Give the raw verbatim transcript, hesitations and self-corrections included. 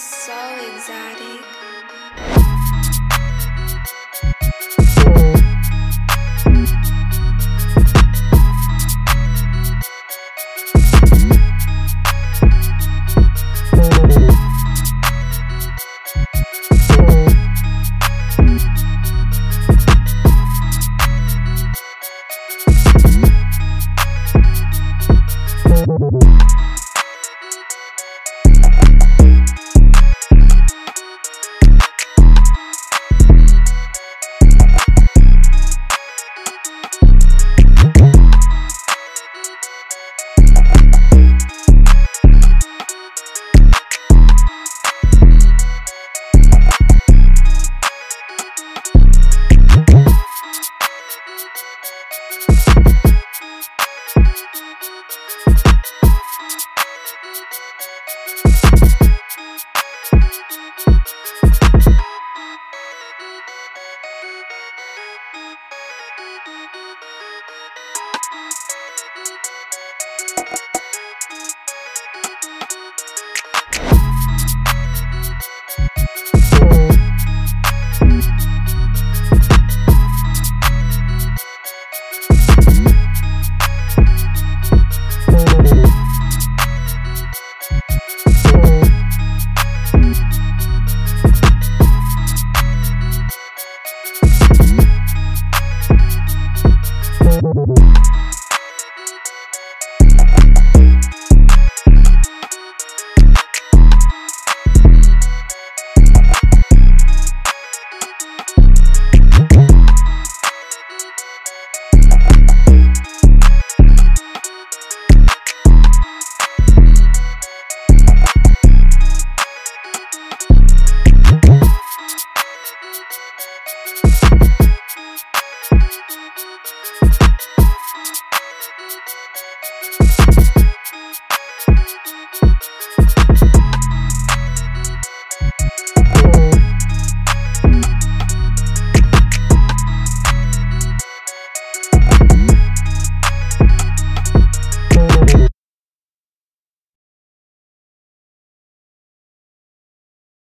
so exotic.